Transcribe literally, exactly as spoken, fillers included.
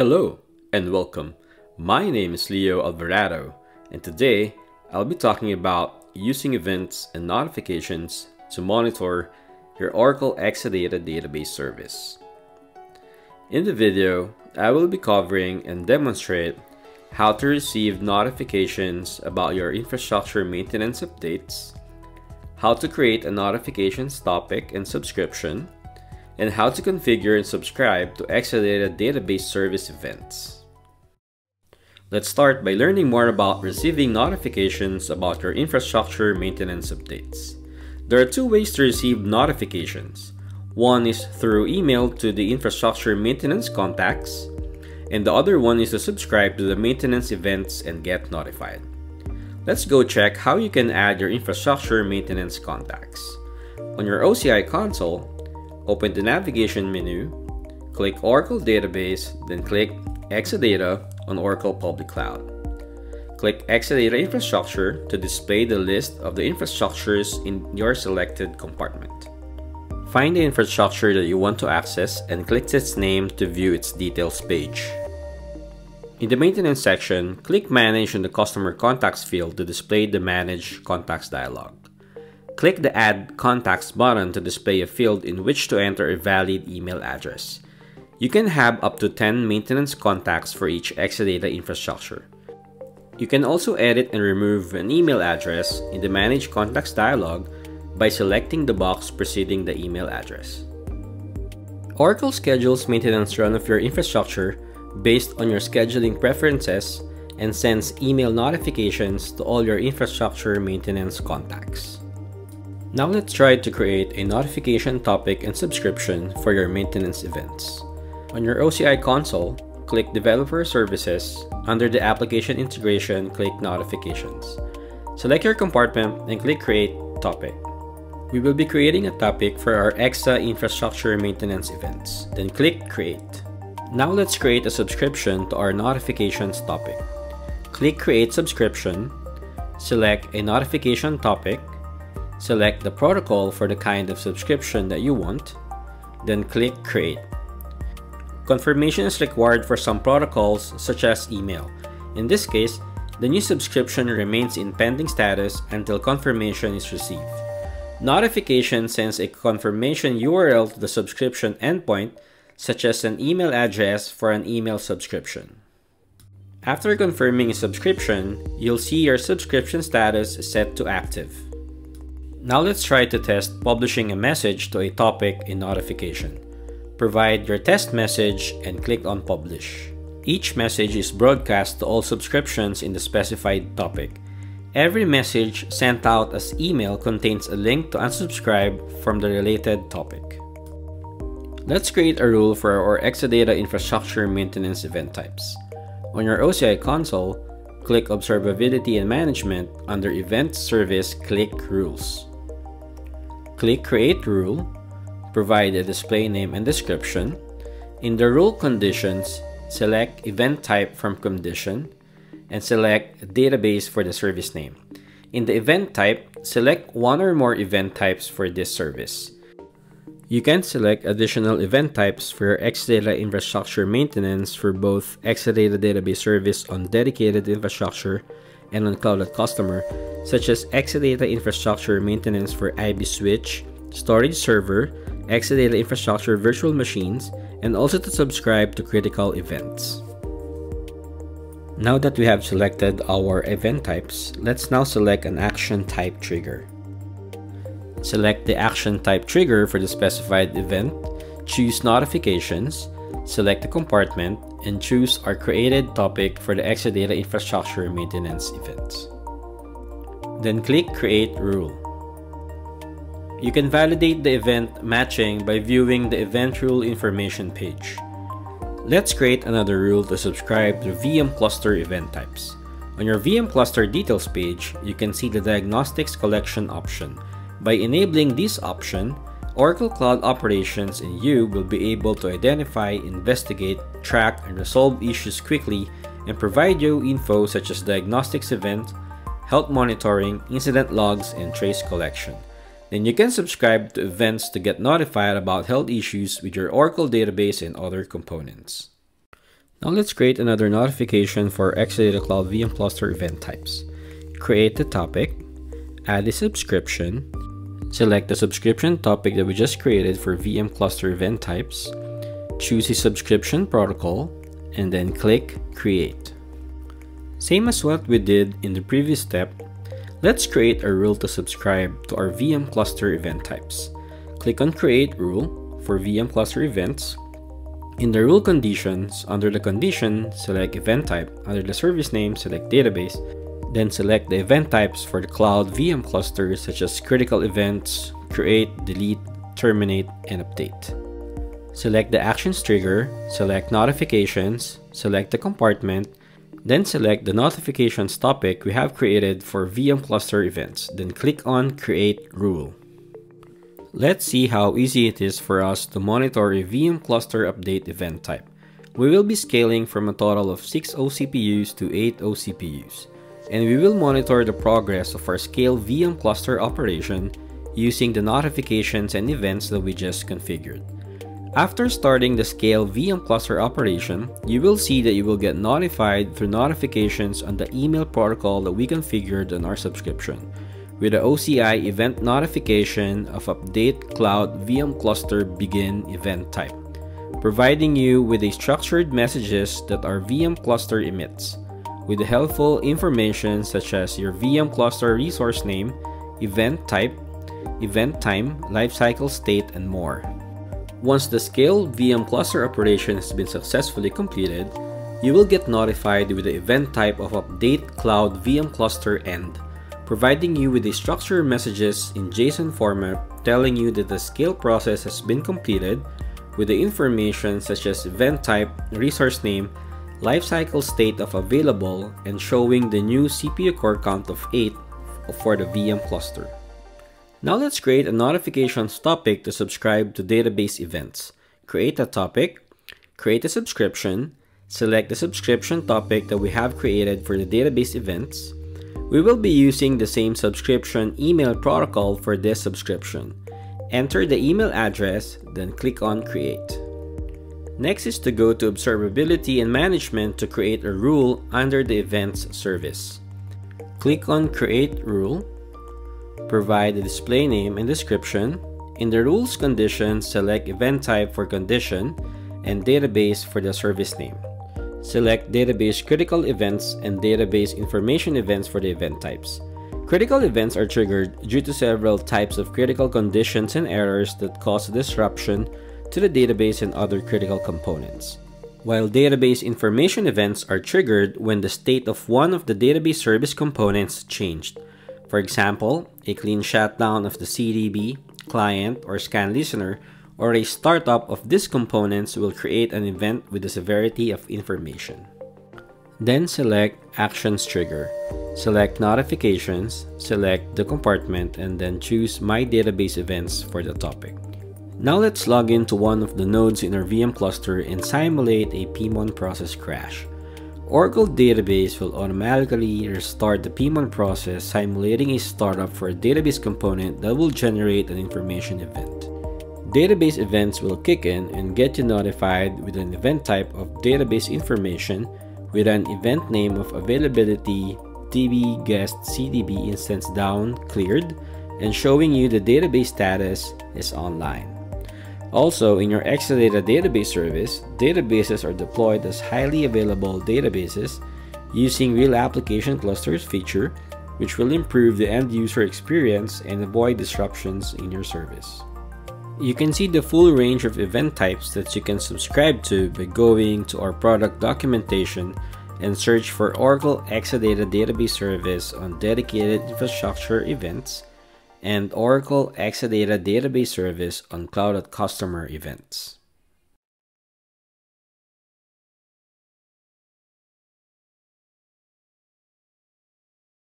Hello and welcome. My name is Leo Alvarado, and today I'll be talking about using events and notifications to monitor your Oracle Exadata Database Service. In the video, I will be covering and demonstrate how to receive notifications about your infrastructure maintenance updates, how to create a notifications topic and subscription, and how to configure and subscribe to Exadata Database Service events. Let's start by learning more about receiving notifications about your infrastructure maintenance updates. There are two ways to receive notifications. One is through email to the infrastructure maintenance contacts, and the other one is to subscribe to the maintenance events and get notified. Let's go check how you can add your infrastructure maintenance contacts. On your O C I console, open the navigation menu, click Oracle Database, then click Exadata on Oracle Public Cloud. Click Exadata Infrastructure to display the list of the infrastructures in your selected compartment. Find the infrastructure that you want to access and click its name to view its details page. In the maintenance section, click Manage in the Customer Contacts field to display the Manage Contacts dialog. Click the Add Contacts button to display a field in which to enter a valid email address. You can have up to ten maintenance contacts for each Exadata infrastructure. You can also edit and remove an email address in the Manage Contacts dialog by selecting the box preceding the email address. Oracle schedules maintenance run of your infrastructure based on your scheduling preferences and sends email notifications to all your infrastructure maintenance contacts. Now let's try to create a notification topic and subscription for your maintenance events. On your O C I console, click Developer Services. Under the Application Integration, click Notifications. Select your compartment and click Create Topic. We will be creating a topic for our Exa infrastructure maintenance events. Then click Create. Now let's create a subscription to our notifications topic. Click Create Subscription. Select a notification topic. Select the protocol for the kind of subscription that you want, then click Create. Confirmation is required for some protocols such as email. In this case, the new subscription remains in pending status until confirmation is received. Notification sends a confirmation U R L to the subscription endpoint, such as an email address for an email subscription. After confirming a subscription, you'll see your subscription status set to active. Now let's try to test publishing a message to a topic in notification. Provide your test message and click on Publish. Each message is broadcast to all subscriptions in the specified topic. Every message sent out as email contains a link to unsubscribe from the related topic. Let's create a rule for our Exadata infrastructure maintenance event types. On your O C I console, click Observability and Management. Under Event Service, click Rules. Click Create Rule, provide a display name and description. In the rule conditions, select event type from condition and select database for the service name. In the event type, select one or more event types for this service. You can select additional event types for your Exadata infrastructure maintenance for both Exadata Database Service on dedicated infrastructure and on Cloud at Customer, such as Exadata infrastructure maintenance for I B switch, storage server, Exadata infrastructure virtual machines, and also to subscribe to critical events. Now that we have selected our event types, let's now select an action type trigger. Select the action type trigger for the specified event, choose notifications, select the compartment, and choose our created topic for the Exadata infrastructure maintenance events. Then click Create Rule. You can validate the event matching by viewing the event rule information page. Let's create another rule to subscribe to V M cluster event types. On your V M cluster details page, you can see the diagnostics collection option. By enabling this option, Oracle Cloud Operations and you will be able to identify, investigate, track, and resolve issues quickly and provide you info such as diagnostics event, health monitoring, incident logs, and trace collection. Then you can subscribe to events to get notified about health issues with your Oracle database and other components. Now let's create another notification for Exadata Cloud V M Cluster event types. Create the topic, add a subscription, select the subscription topic that we just created for V M Cluster event types, choose a subscription protocol, and then click Create. Same as what we did in the previous step, let's create a rule to subscribe to our V M Cluster event types. Click on Create Rule for V M Cluster events. In the rule conditions, under the condition, select event type. Under the service name, select database. Then select the event types for the cloud V M clusters such as critical events, create, delete, terminate, and update. Select the actions trigger, select notifications, select the compartment, then select the notifications topic we have created for V M cluster events. Then click on Create Rule. Let's see how easy it is for us to monitor a V M cluster update event type. We will be scaling from a total of six O C P Us to eight O C P Us, and we will monitor the progress of our scale V M cluster operation using the notifications and events that we just configured. After starting the scale V M cluster operation, you will see that you will get notified through notifications on the email protocol that we configured on our subscription, with the O C I event notification of update cloud V M cluster begin event type, providing you with the structured messages that our V M cluster emits, with helpful information such as your V M cluster resource name, event type, event time, lifecycle state, and more. Once the scaled V M cluster operation has been successfully completed, you will get notified with the event type of update cloud V M cluster end, providing you with the structured messages in JSON format telling you that the scale process has been completed, with the information such as event type, resource name, lifecycle state of available, and showing the new C P U core count of eight for the V M cluster. Now let's create a notifications topic to subscribe to database events. Create a topic, create a subscription, select the subscription topic that we have created for the database events. We will be using the same subscription email protocol for this subscription. Enter the email address, then click on Create. Next is to go to Observability and Management to create a rule under the Events service. Click on Create Rule, provide the display name and description. In the rules condition, select event type for condition and database for the service name. Select database critical events and database information events for the event types. Critical events are triggered due to several types of critical conditions and errors that cause disruption to the database and other critical components, while database information events are triggered when the state of one of the database service components changed. For example, a clean shutdown of the C D B, client, or scan listener, or a startup of these components will create an event with the severity of information. Then select Actions Trigger, select Notifications, select the compartment, and then choose My Database Events for the topic. Now let's log into one of the nodes in our V M cluster and simulate a P M O N process crash. Oracle Database will automatically restart the P M O N process, simulating a startup for a database component that will generate an information event. Database events will kick in and get you notified with an event type of database information with an event name of availability, D B guest C D B instance down, cleared, and showing you the database status is online. Also, in your Exadata database service, databases are deployed as highly available databases using Real Application Clusters feature, which will improve the end user experience and avoid disruptions in your service. You can see the full range of event types that you can subscribe to by going to our product documentation and search for Oracle Exadata Database Service on Dedicated Infrastructure Events and Oracle Exadata Database Service on Cloud at Customer Events.